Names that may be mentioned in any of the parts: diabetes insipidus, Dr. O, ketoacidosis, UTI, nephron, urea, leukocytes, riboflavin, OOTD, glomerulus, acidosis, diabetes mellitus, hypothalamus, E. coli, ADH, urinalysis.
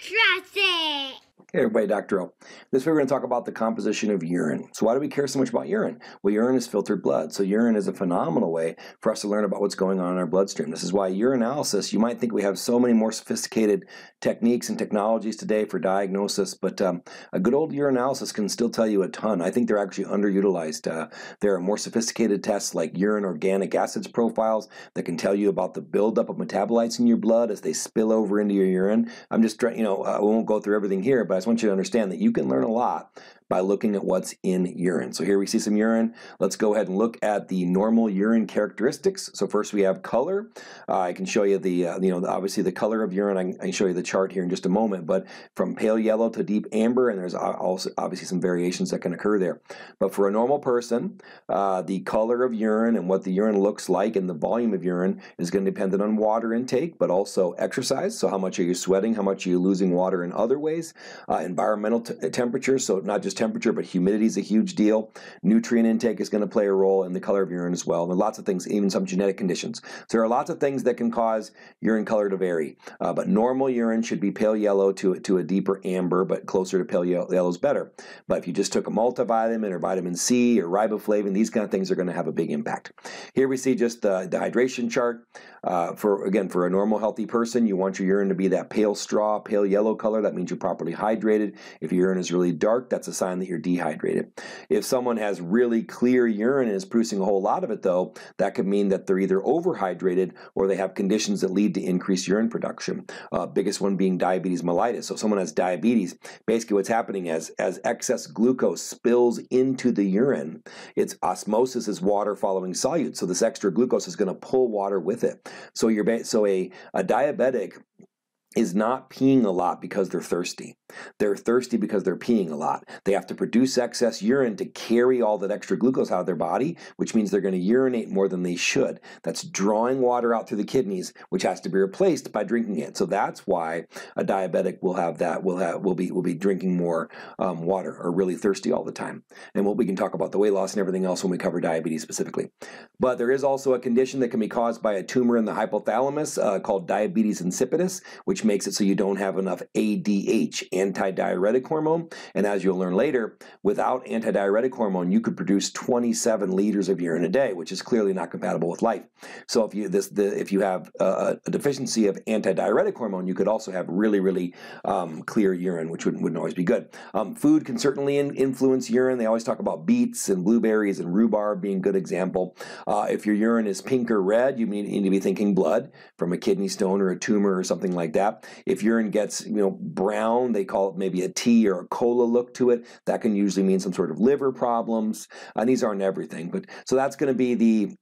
Cross it. Hey everybody, Dr. O. This week we're going to talk about the composition of urine. So why do we care so much about urine? Well, urine is filtered blood. So urine is a phenomenal way for us to learn about what's going on in our bloodstream. This is why urinalysis, you might think we have so many more sophisticated techniques and technologies today for diagnosis, but a good old urinalysis can still tell you a ton. I think they're actually underutilized. There are more sophisticated tests like urine organic acids profiles that can tell you about the buildup of metabolites in your blood as they spill over into your urine. I'm just trying, we won't go through everything here, but I just want you to understand that you can learn a lot by looking at what's in urine. So here we see some urine. Let's go ahead and look at the normal urine characteristics. So first we have color. I can show you the, obviously the color of urine. I can show you the chart here in just a moment, but from pale yellow to deep amber, and there's also obviously some variations that can occur there. But for a normal person, the color of urine and what the urine looks like and the volume of urine is going to depend on water intake, but also exercise. So how much are you sweating? How much are you losing water in other ways? Environmental temperature, so not just temperature, but humidity is a huge deal. Nutrient intake is going to play a role in the color of urine as well. There are lots of things, even some genetic conditions. So there are lots of things that can cause urine color to vary. But normal urine should be pale yellow to a deeper amber, but closer to pale yellow is better. But if you just took a multivitamin or vitamin C or riboflavin, these kind of things are going to have a big impact. Here we see just the hydration chart. For a normal healthy person, you want your urine to be that pale straw, pale yellow color. That means you're properly hydrated. If your urine is really dark, that's a sign that you're dehydrated. If someone has really clear urine and is producing a whole lot of it, though, that could mean that they're either overhydrated or they have conditions that lead to increased urine production. Biggest one being diabetes mellitus. So if someone has diabetes, basically what's happening is as excess glucose spills into the urine, its osmosis is water following solute. So this extra glucose is going to pull water with it. So a diabetic is not peeing a lot because they're thirsty. They're thirsty because they're peeing a lot. They have to produce excess urine to carry all that extra glucose out of their body, which means they're going to urinate more than they should. That's drawing water out through the kidneys, which has to be replaced by drinking it. So that's why a diabetic will have that, will be drinking more water, or really thirsty all the time. And we can talk about the weight loss and everything else when we cover diabetes specifically. But there is also a condition that can be caused by a tumor in the hypothalamus called diabetes insipidus, which makes it so you don't have enough ADH, antidiuretic hormone, and as you'll learn later, without antidiuretic hormone, you could produce 27 liters of urine a day, which is clearly not compatible with life. So if you have a deficiency of antidiuretic hormone, you could also have really clear urine, which wouldn't always be good. Food can certainly influence urine. They always talk about beets and blueberries and rhubarb being a good example. If your urine is pink or red, you need to be thinking blood from a kidney stone or a tumor or something like that. If urine gets brown, they call it maybe a tea or a cola look to it. That can usually mean some sort of liver problems. And these aren't everything, but so that's going to be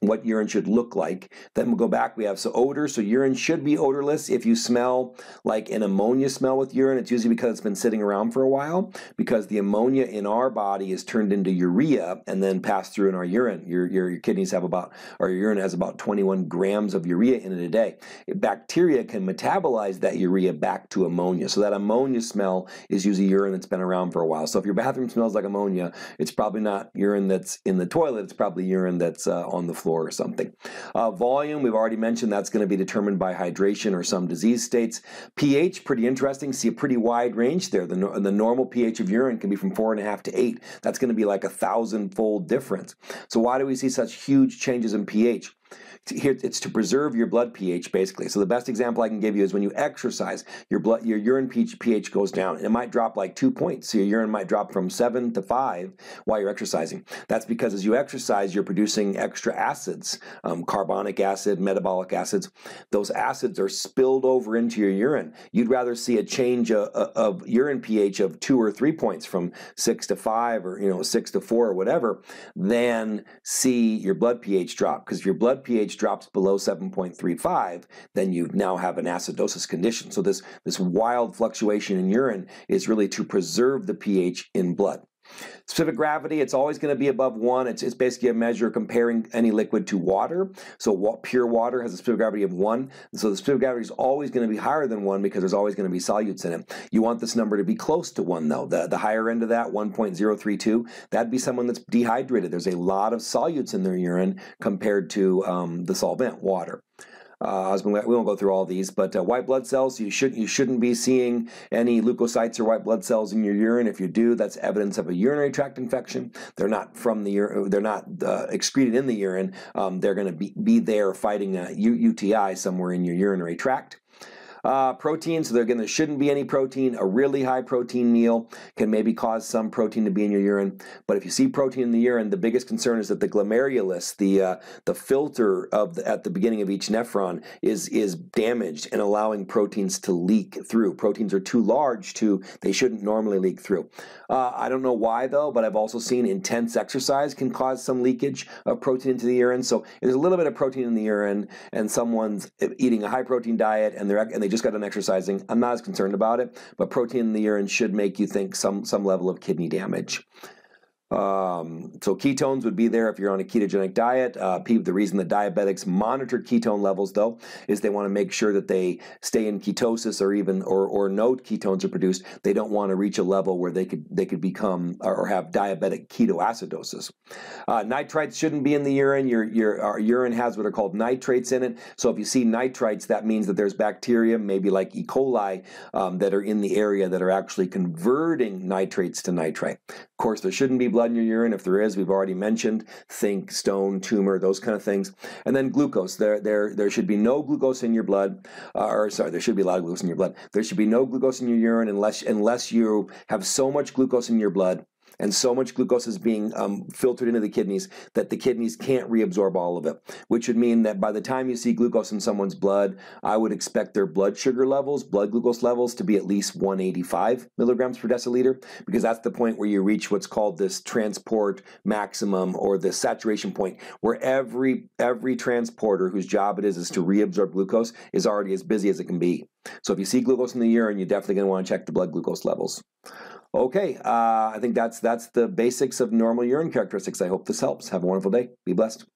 what urine should look like. Then we'll go back. We have odor. So urine should be odorless. If you smell like an ammonia smell with urine, it's usually because it's been sitting around for a while, because the ammonia in our body is turned into urea and then passed through in our urine. Your kidneys have your urine has about 21 grams of urea in it a day. Bacteria can metabolize that urea back to ammonia. So that ammonia smell is usually urine that's been around for a while. So if your bathroom smells like ammonia, it's probably not urine that's in the toilet. It's probably urine that's on the floor or something. Volume, we've already mentioned, that's going to be determined by hydration or some disease states. pH, pretty interesting. See a pretty wide range there. The normal pH of urine can be from 4.5 to 8. That's going to be like a 1,000-fold difference. So why do we see such huge changes in pH? Here, it's to preserve your blood pH, basically. So the best example I can give you is when you exercise, your urine pH goes down, and it might drop like 2 points. So your urine might drop from 7 to 5 while you're exercising. That's because as you exercise, you're producing extra acids, carbonic acid, metabolic acids. Those acids are spilled over into your urine. You'd rather see a change of urine pH of 2 or 3 points from 6 to 5 or 6 to 4 or whatever, than see your blood pH drop, because your blood pH drops below 7.35, then you now have an acidosis condition. So this wild fluctuation in urine is really to preserve the pH in blood. Specific gravity, it's always going to be above 1. It's basically a measure comparing any liquid to water. So pure water has a specific gravity of 1. So the specific gravity is always going to be higher than 1 because there's always going to be solutes in it. You want this number to be close to 1, though. The higher end of that, 1.032, that'd be someone that's dehydrated. There's a lot of solutes in their urine compared to the solvent, water. We won't go through all these, but white blood cells, you shouldn't be seeing any leukocytes or white blood cells in your urine. If you do, that's evidence of a urinary tract infection. They're not from the urine, they're not excreted in the urine. They're going to be there fighting a UTI somewhere in your urinary tract. Protein, so again, there shouldn't be any protein. A really high protein meal can maybe cause some protein to be in your urine, but if you see protein in the urine, the biggest concern is that the glomerulus, the filter at the beginning of each nephron, is damaged and allowing proteins to leak through. Proteins are too large to, they shouldn't normally leak through. I don't know why though, but I've also seen intense exercise can cause some leakage of protein into the urine. So if there's a little bit of protein in the urine and someone's eating a high protein diet and they just got done exercising, I'm not as concerned about it, but protein in the urine should make you think some level of kidney damage. So ketones would be there if you're on a ketogenic diet. The reason that diabetics monitor ketone levels though is they want to make sure that they stay in ketosis or no ketones are produced. They don't want to reach a level where they could become or have diabetic ketoacidosis. Nitrites shouldn't be in the urine. Our urine has what are called nitrates in it. So if you see nitrites, that means that there's bacteria, maybe like E. coli, that are in the area that are actually converting nitrates to nitrite. Of course, there shouldn't be blood in your urine. If there is, we've already mentioned, think stone, tumor, those kind of things. And then glucose. There should be no glucose in your blood. There should be a lot of glucose in your blood. There should be no glucose in your urine unless you have so much glucose in your blood and so much glucose is being filtered into the kidneys that the kidneys can't reabsorb all of it, which would mean that by the time you see glucose in someone's blood, I would expect their blood sugar levels, blood glucose levels, to be at least 185 milligrams per deciliter, because that's the point where you reach what's called this transport maximum, or the saturation point, where every transporter whose job it is to reabsorb glucose is already as busy as it can be. So if you see glucose in the urine, you're definitely going to want to check the blood glucose levels. Okay, I think that's the basics of normal urine characteristics. I hope this helps. Have a wonderful day. Be blessed.